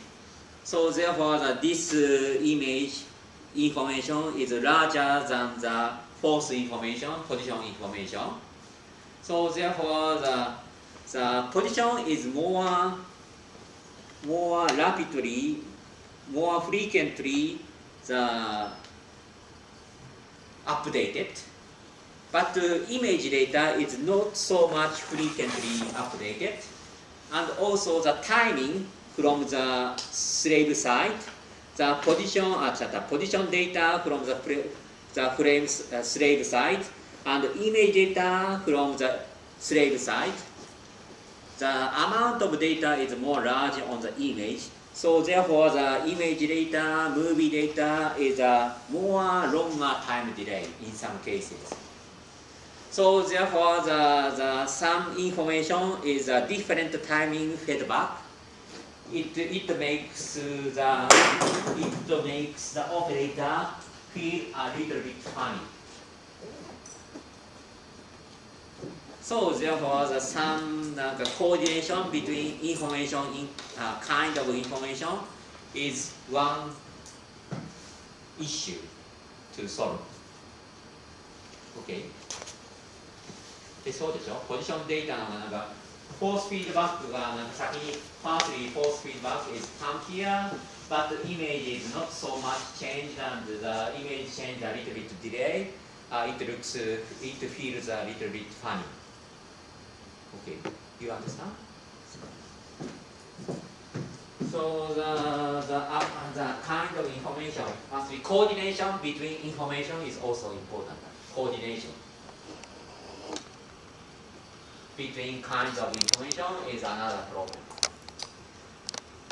So therefore, the, this uh, image information is larger than the force information, position information. So therefore, the the position is more more rapidly, more frequently the updated, but uh, image data is not so much frequently updated, and also the timing from the slave side, the position, uh, the position data from the the frame uh, slave side, and image data from the slave side. The amount of data is more large on the image. So therefore, the image data, movie data is a more longer time delay in some cases. So therefore, the, the some information is a different timing feedback. It it makes the it makes the operator feel a little bit funny. So therefore, the some uh, the coordination between information in uh, kind of information is one issue to solve. Okay. でそうでしょ。ポジションデータのなんかフォースフィードバックがなんか先にファーストリーフォースフィードバック is come here, but the image is not so much changed and the image changed a little bit delay. Uh, it looks, uh, it feels a little bit funny. Okay, you understand? So the the, uh, the kind of information must be coordination between information is also important. Coordination between kinds of information is another problem.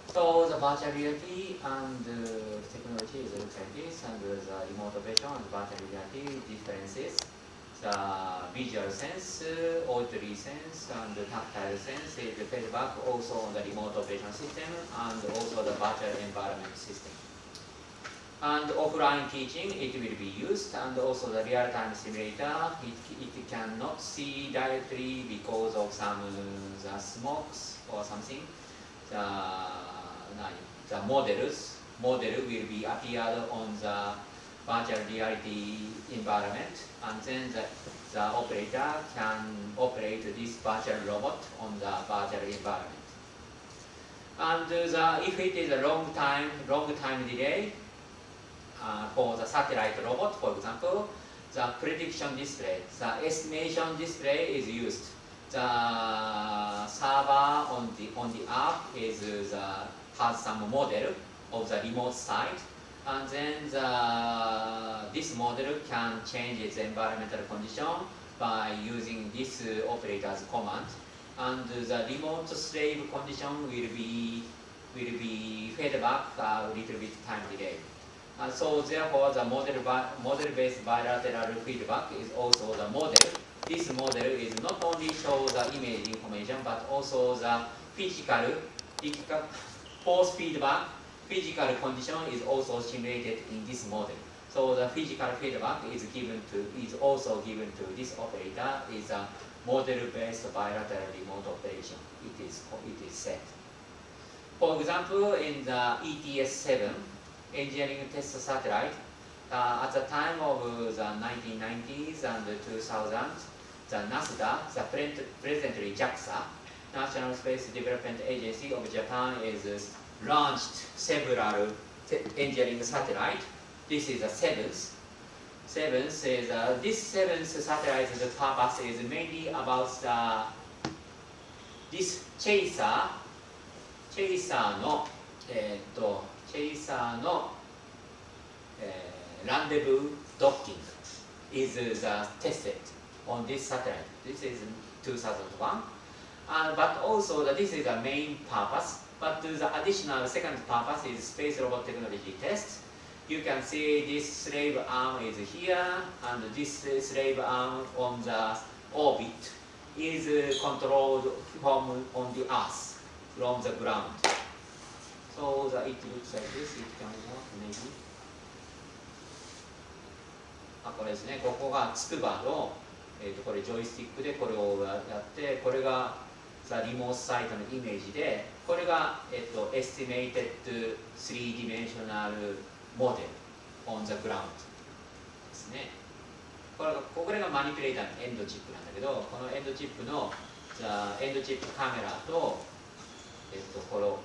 So the virtual reality and uh, technology is looks like this, and uh, the remote operation and virtual reality differences. The visual sense, uh, auditory sense, and the tactile sense is the feedback also on the remote operation system and also the virtual environment system. And offline teaching, it will be used, and also the real-time simulator, it, it cannot see directly because of some uh, the smokes or something. The, uh, the models, model will be appeared on the virtual reality environment, and then the, the operator can operate this virtual robot on the virtual environment. And uh, the, if it is a long time, long time delay, Uh, for the satellite robot, for example, the prediction display, the estimation display is used. The server on the on the app is the has some model of the remote site, and then the this model can change its environmental condition by using this operator's command, and the remote slave condition will be will be fed back a little bit time delay. And so therefore the model model based bilateral feedback is also the model. This model is not only show the image information but also the physical force feedback, physical condition is also simulated in this model. So the physical feedback is given to is also given to this operator is a model based bilateral remote operation. It is it is set. For example, in the E T S seven engineering test satellite, Uh, at the time of the nineteen nineties and two thousands, the NASDA, the pre presently JAXA, National Space Development Agency of Japan, is launched several engineering satellites. This is the seventh. Seventh is uh, this seventh satellite's purpose is mainly about the this chaser, chaser no, eh, to chaser no. Eh, rendezvous docking is the tested on this satellite. This is two thousand one. Uh, but also, the, this is the main purpose. But the additional second purpose is space robot technology test. You can see this slave arm is here, and this slave arm on the orbit is controlled from on the Earth, from the ground. So the, it looks like this. It can work maybe. あ、これですね、ここがつくばの、えー、とこれジョイスティックでこれをやって、これがザリモートサイトのイメージで、これが、えー、とエスティメイテッドスリーディメンショナルモデルオンザグラウンドですね。こ れ, これがマニピュレーターのエンドチップなんだけど、このエンドチップのザエンドチップカメラと、えー、とこの、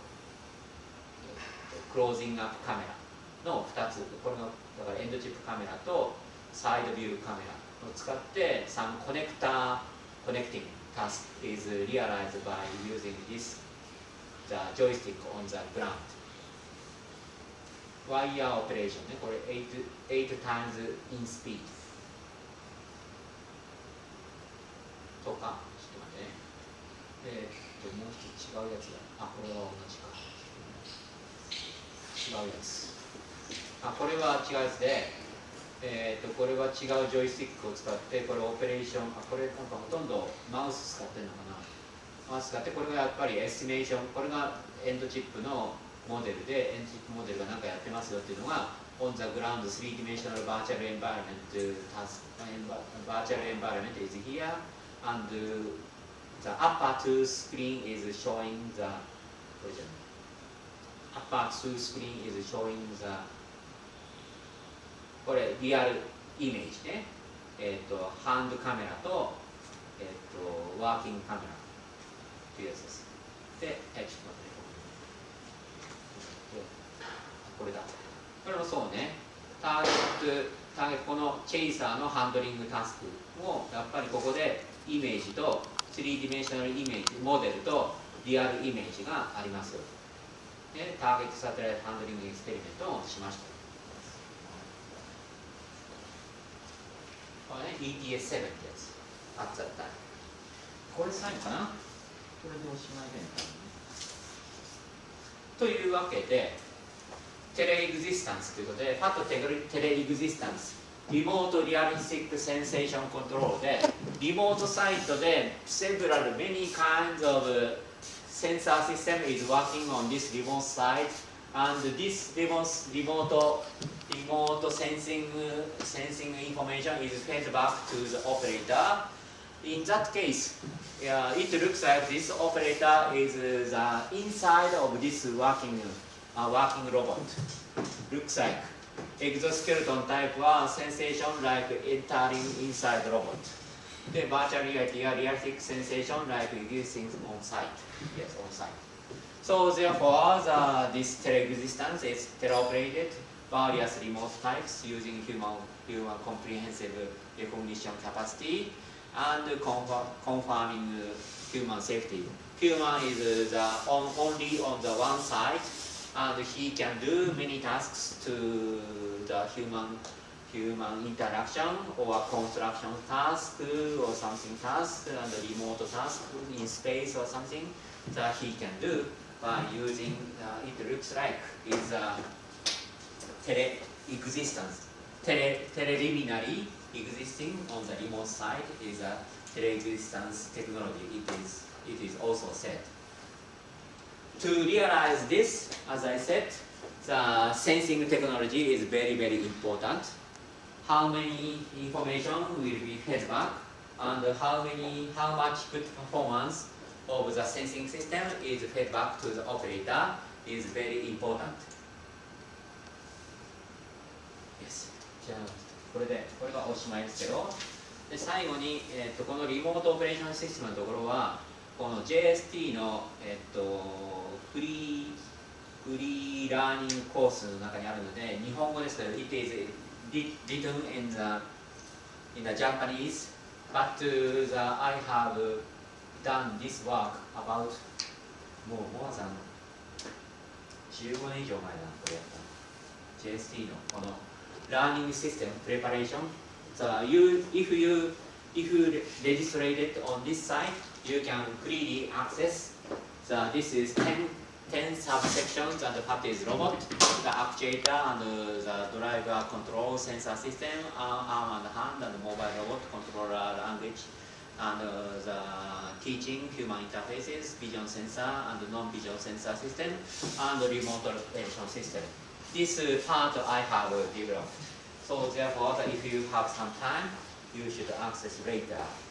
えー、とクロージングアップカメラのふたつ、これのだからエンドチップカメラとサイドビューカメラを使って、some connector connecting task is realized by using this the joystick on the ground. Wire operation ね、これ eight times in speed とか、ちょっと待ってね。えー、っと、もう一つ違うやつだ。あ、これは同じか。違うやつ。あ、これは違うやつで。えーとこれは違うジョイスティックを使って、これオペレーション、あ、これなんかほとんどマウス使ってるのかな、マウス使って、これがやっぱりエスティメーション、これがエンドチップのモデルで、エンドチップモデルが何かやってますよっていうのがオン・ザ・グラウンドスリーディメンショナルバーチャルエンバイロメントタスク、バーチャルエンバイロメント is here and the upper two screen is showing the これじゃない upper two screen is showing the これリアルイメージね、えーと、ハンドカメラと、えーと、ワーキングカメラというやつです。で、えー、ちょっと待って、これだ。これもそうね、ターゲット、ターゲット、このチェイサーのハンドリングタスクも、やっぱりここでイメージと、スリーディメンショナルイメージ、モデルとリアルイメージがありますよ。で、ターゲットサテライトハンドリングエクスペリメントをしました。E T S seven ってやつ、あっちゃった。これ最後かな、これでおしまいで、ね。というわけで、テレエグジスタンスということで、パッとテレエグジスタンス、リモートリアリスティックセンセーションコントロールで、リモートサイトで、several many kinds of sensor system is working on this remote site, and this remote, remote Remote sensing sensing information is fed back to the operator. In that case, uh, it looks like this operator is the inside of this working uh, working robot. Looks like exoskeleton type one sensation like entering inside robot. The virtual reality, realistic sensation like existing on site. Yes, on site. So therefore, the, this teleexistence is teleoperated. various remote types using human, human comprehensive recognition capacity and confirming human safety. Human is the on, only on the one side, and he can do many tasks to the human human interaction or construction task or something task and remote task in space or something that he can do by using uh, it looks like is a tele-existence. Tele teleliminary existing on the remote side is a tele-existence technology. It is it is also said. To realize this, as I said, the sensing technology is very very important. How many information will be fed back, and how many, how much good performance of the sensing system is fed back to the operator is very important. Yes. じゃあこれでこれがおしまいですけど、で最後にえっとこのリモートオペレーションシステムのところはこの ジェイエスティー のえっとフリーフリーラーニングコースの中にあるので日本語ですけど It is written in the in the Japanese, but the I have done this work about もうモアさんじゅうごねん以上前だこれやったの ジェイエスティー のこの Learning System Preparation. So you if you if you registered on this site, you can freely access. So this is ten. ten subsections and the part is robot, the actuator and the driver control sensor system, arm, arm and hand and mobile robot, controller language, and the teaching human interfaces, vision sensor and non-vision sensor system, and the remote operation system. This part I have developed. So therefore, if you have some time, you should access later.